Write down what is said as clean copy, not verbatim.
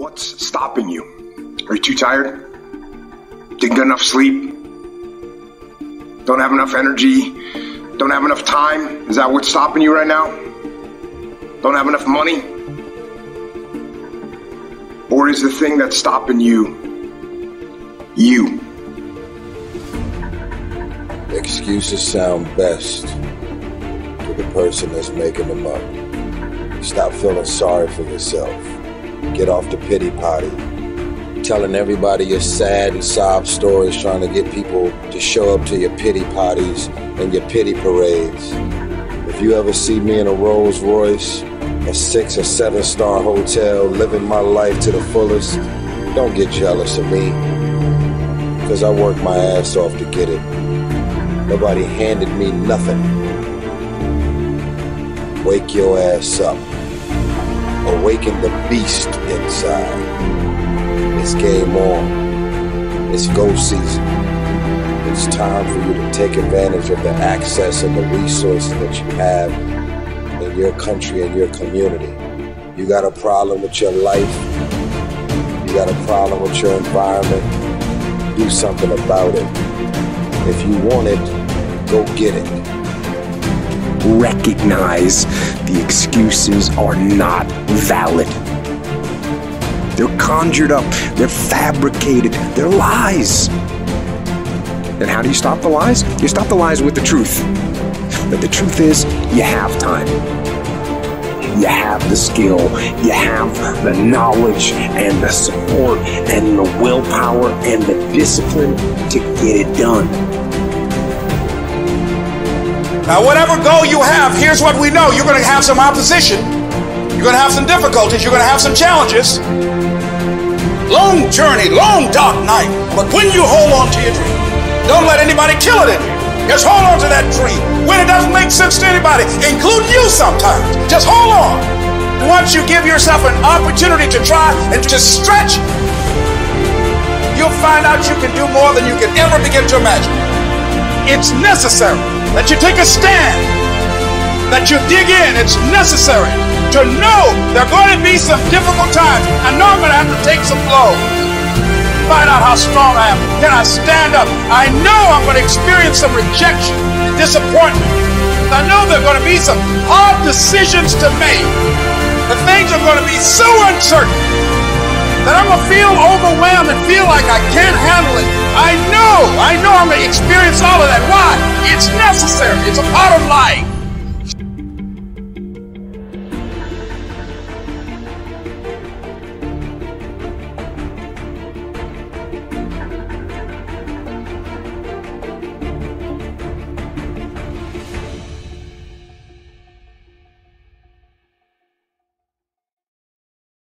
What's stopping you? Are you too tired? Didn't get enough sleep? Don't have enough energy? Don't have enough time? Is that what's stopping you right now? Don't have enough money? Or is the thing that's stopping you, you? Excuses sound best to the person that's making them up. Stop feeling sorry for yourself. Get off the pity potty. Telling everybody your sad and sob stories, trying to get people to show up to your pity potties and your pity parades. If you ever see me in a Rolls Royce, a 6 or 7 star hotel, living my life to the fullest, don't get jealous of me, because I worked my ass off to get it. Nobody handed me nothing. Wake your ass up. Awaken the beast inside. It's game on. It's go season. It's time for you to take advantage of the access and the resources that you have in your country and your community. You got a problem with your life. You got a problem with your environment. Do something about it. If you want it, go get it. Recognize the excuses are not valid. They're conjured up, they're fabricated, they're lies. And how do you stop the lies? You stop the lies with the truth. But the truth is, you have time. You have the skill, you have the knowledge and the support and the willpower and the discipline to get it done. Now, whatever goal you have, here's what we know. You're going to have some opposition. You're going to have some difficulties. You're going to have some challenges. Long journey, long dark night. But when you hold on to your dream, don't let anybody kill it in you. Just hold on to that dream. When it doesn't make sense to anybody, including you sometimes, just hold on. Once you give yourself an opportunity to try and to stretch, you'll find out you can do more than you can ever begin to imagine. It's necessary that you take a stand, that you dig in. It's necessary to know there are going to be some difficult times. I know I'm going to have to take some blows. Find out how strong I am. Can I stand up? I know I'm going to experience some rejection and disappointment. I know there are going to be some hard decisions to make. The things are going to be so uncertain that I'm going to feel overwhelmed and feel like I can't handle it. I know I'm going to experience all of that. Why? It's necessary. It's a part of life.